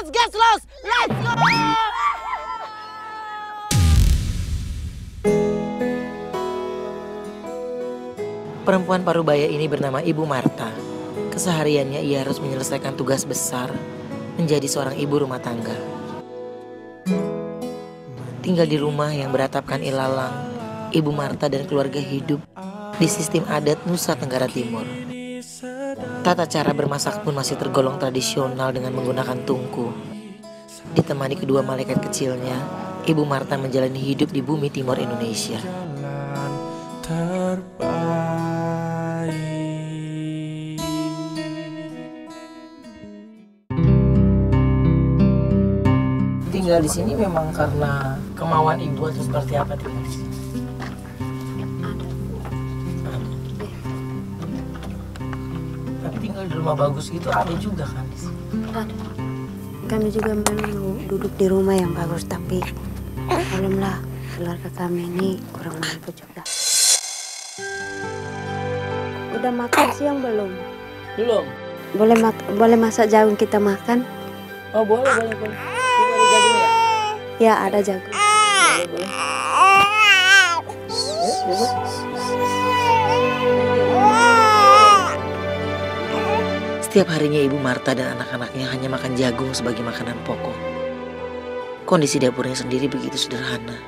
Let's gas los, let's go! Perempuan paruh baya ini bernama Ibu Marta. Kesehariannya ia harus menyelesaikan tugas besar menjadi seorang ibu rumah tangga. Tinggal di rumah yang beratapkan ilalang, Ibu Marta dan keluarga hidup di sistem adat Nusa Tenggara Timur. Tata cara bermasak pun masih tergolong tradisional dengan menggunakan tungku. Ditemani kedua malaikat kecilnya, Ibu Marta menjalani hidup di Bumi Timur Indonesia. Tinggal di sini memang karena kemauan ibu atau seperti apa tinggal di sini? Di rumah bagus itu ada juga kan di sini? Ada. Kami juga mau duduk di rumah yang bagus, tapi belumlah keluarga kami ini kurang mampu juga. Udah makan siang belum? Belum. Boleh masak jagung kita makan? Oh boleh. Itu ada jagung ya? Ya ada jagung. Boleh. Setiap harinya Ibu Marta dan anak-anaknya hanya makan jagung sebagai makanan pokok. Kondisi dapurnya sendiri begitu sederhana.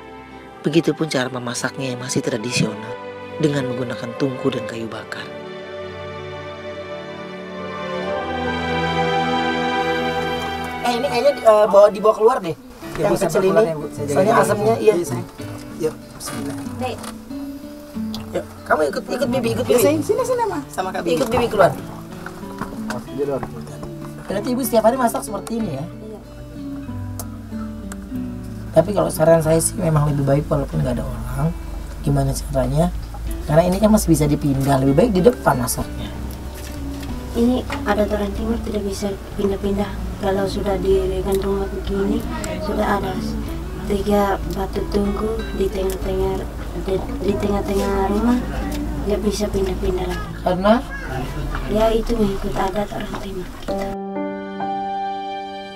Begitupun cara memasaknya yang masih tradisional dengan menggunakan tungku dan kayu bakar. Ini kayaknya dibawa keluar deh. Ya, yang kecil ini. Soalnya asapnya iya. Yuk, bismillah. Nih. Yuk, kamu ikut Bibi, ikut Bibi. Sini Ma, sama Kak Bibi. Ikut Bibi keluar. Berarti ibu setiap hari masak seperti ini ya? Iya. Tapi kalau saran saya sih memang lebih baik walaupun nggak ada orang. Gimana caranya? Karena ini kan masih bisa dipindah, lebih baik di depan masaknya. Ini ada orang timur tidak bisa pindah-pindah. Kalau sudah di rumah begini, sudah ada 3 batu tungku di tengah-tengah rumah, nggak bisa pindah-pindah lagi. Karena? Ya itu mengikut adat orang timur.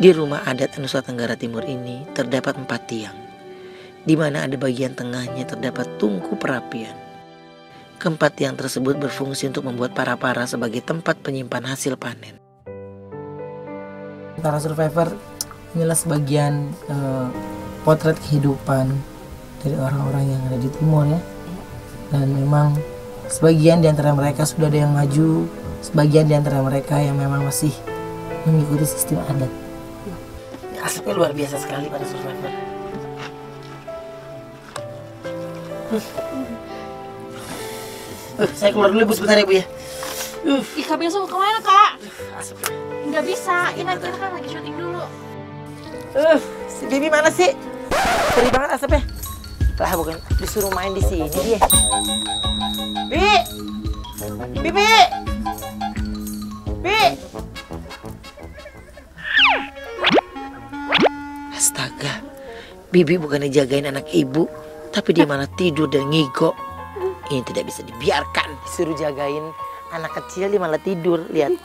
Di rumah adat Nusa Tenggara Timur ini terdapat 4 tiang, di mana ada bagian tengahnya terdapat tungku perapian. Keempat tiang tersebut berfungsi untuk membuat para-para sebagai tempat penyimpan hasil panen. Para survivor inilah sebagian potret kehidupan dari orang-orang yang ada di timur ya. Dan memang sebagian di antara mereka sudah ada yang maju, sebagian di antara mereka yang memang masih mengikuti sistem adat. Asapnya luar biasa sekali pada survivor. Saya keluar dulu ibu sebentar ya bu ya. Ika besok kemana kak? Asapnya. Nggak bisa, ini kan lagi syuting dulu. Si Bibi mana sih? Perih banget asapnya. Lah bukan disuruh main di sini dia. Bi. Astaga, Bibi bukannya jagain anak ibu, tapi dia malah tidur dan ngigo. Ini tidak bisa dibiarkan. Suruh jagain anak kecil, dia malah tidur. Lihat.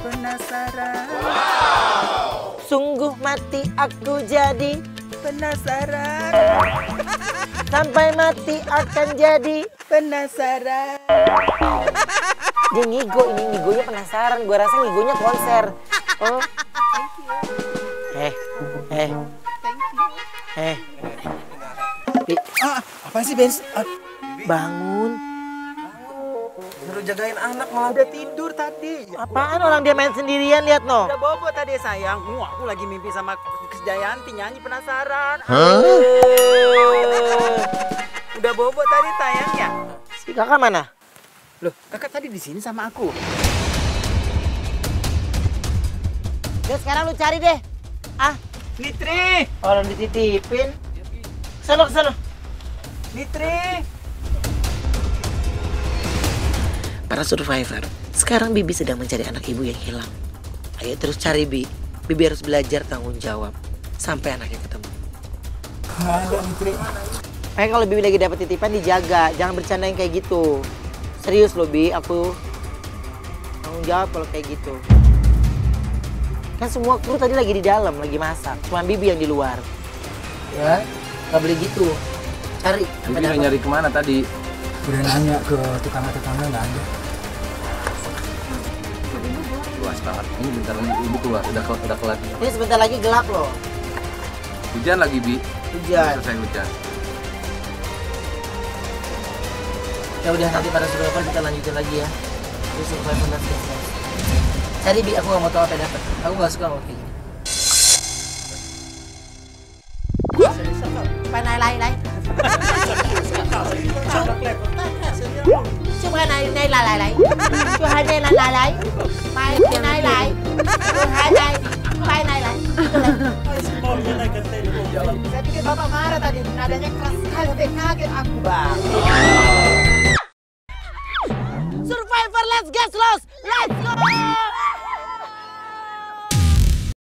Penasaran. Wow. Sungguh mati aku jadi penasaran. Sampai mati akan jadi penasaran. Dia ngigo, ini ngigonya penasaran. Gua rasa ngigonya konser. Oh. Thank you. Apa sih Benz? Bangun. Suruh jagain anak malah udah tidur tadi. Apaan orang dia main sendirian lihat no. Udah bobo tadi sayang. Aku lagi mimpi sama Jayanti nyanyi penasaran. Udah bobo tadi tayangnya. Si kakak mana? Loh, kakak tadi di sini sama aku. Ya sekarang lu cari deh. Nitri. Orang dititipin. Sana. Nitri. Para survivor, sekarang Bibi sedang mencari anak ibu yang hilang. Ayo terus cari Bi. Bibi harus belajar tanggung jawab. Sampai anaknya ketemu. Ada Nitri. Kalau Bibi lagi dapat titipan dijaga, jangan bercandain kayak gitu. Serius loh Bi, aku tanggung jawab kalau kayak gitu. Kan semua kru tadi lagi di dalam, lagi masak. Cuma Bibi yang di luar. Ya, nggak boleh gitu. Cari. Bibi yang nyari kemana tadi? Udah nanya ke tukang-tukangnya nggak ada. Luas banget. Ini bentar lagi ibu keluar. Udah kelar. Ini sebentar lagi gelap loh. Hujan lagi, Bi. Hujan. Selesai hujan. Ya udah, nanti pada Survivor kita lanjutin lagi ya. Terus Survivor nanti guys. Cari Bi, aku gak mau tau apa yang dapet. Aku gak suka sama kayak gini. Lai lai lai.